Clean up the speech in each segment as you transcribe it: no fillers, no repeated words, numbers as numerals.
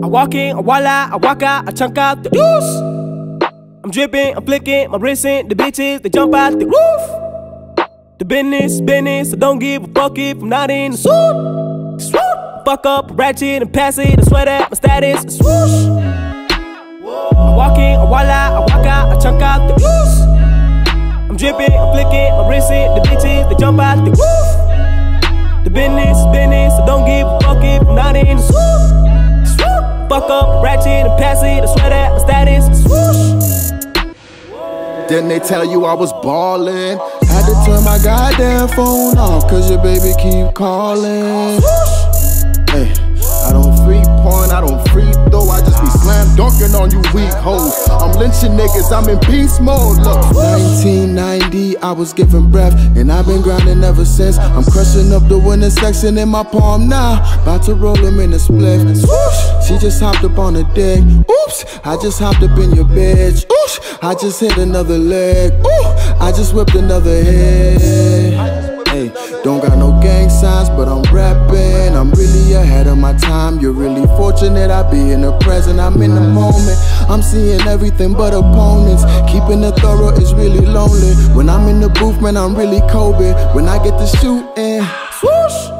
I walk in, I walla, I walk out, I chunk out the deuce. I'm dripping, I'm flicking, my wristin', the bitches, they jump out the roof. The business, I don't give a fuck if I'm not in the suit. I fuck up, I ratchet, and pass it, I swear that my status is swoosh. I walk in, I walla, I walk out, I chunk out the deuce. I'm dripping, I'm flicking, my wristin', the bitches, they jump out the roof. The business, I don't give a fuck if I'm not in the suit. Fuck up, ratchet, and pass it, I swear that my status is swoosh. Didn't they tell you I was ballin'? Had to turn my goddamn phone off, cause your baby keep callin'. Hey, I don't free porn, I don't free throw, I just be slam dunkin' on you weak hoes. I'm lynchin' niggas, I'm in beast mode, look. 1990, I was giving breath, and I've been grindin' ever since. I'm crushing up the winning section in my palm now, about to roll him in a spliff. Swoosh! She just hopped up on the deck. Oops, I just hopped up in your bitch. Oops, I just hit another leg. Ooh, I just whipped another head. Hey, don't got no gang signs, but I'm rapping. I'm really ahead of my time. You're really fortunate I be in the present. I'm in the moment. I'm seeing everything but opponents. Keeping it thorough is really lonely. When I'm in the booth, man, I'm really Kobe. When I get to shooting, swoosh.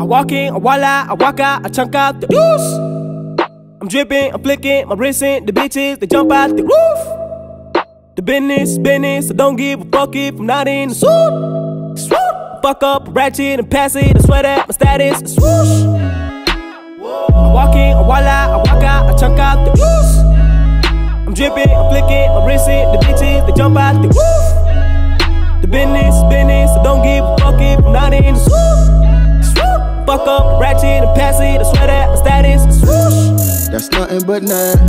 I walk in, I walla, I walk out, I chunk out the deuce. I'm dripping, I'm flicking, my wristin', the bitches, they jump out the roof. The business, I don't give a fuck if I'm not in the suit. Fuck up, ratchet, and pass it, I swear that my status is swoosh. I walk in, I walla, I walk out, I chunk out the deuce. I'm dripping, I'm flicking, my wristin', the bitches, they jump out the roof. The business, I don't give a fuck if I'm not in the suit. Fuck up, ratchet, and pass it, I swear that my status is swoosh. That's nothing but nice.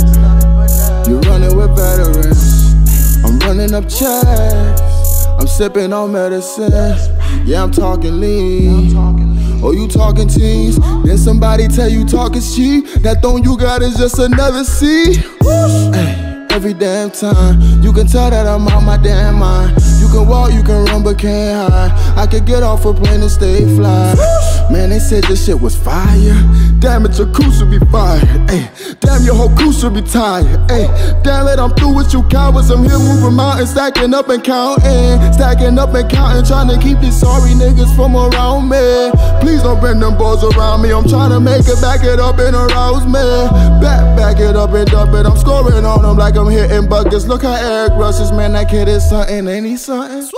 You're running with veterans. I'm running up checks. I'm sipping on medicine. Yeah, I'm talking lean. Oh, you talking teens? Then somebody tell you talk is cheap. That thong you got is just another C. Every damn time, you can tell that I'm on my damn mind. You can walk, you can run, but can't hide. I could get off a plane and stay fly. Man, they said this shit was fire. Damn it, your crew should be fired. Ay, damn, your whole crew should be tired. Ay, damn it, I'm through with you cowards. I'm here moving mountains, stacking up and counting. Stacking up and counting, trying to keep these sorry niggas from around me. Please don't bring them balls around me. I'm trying to make it, back it up and arouse me. Back it up and dump it. I'm scoring on them like I'm hitting buckets. Look how Erick Rush is, man, that kid is something, ain't he something?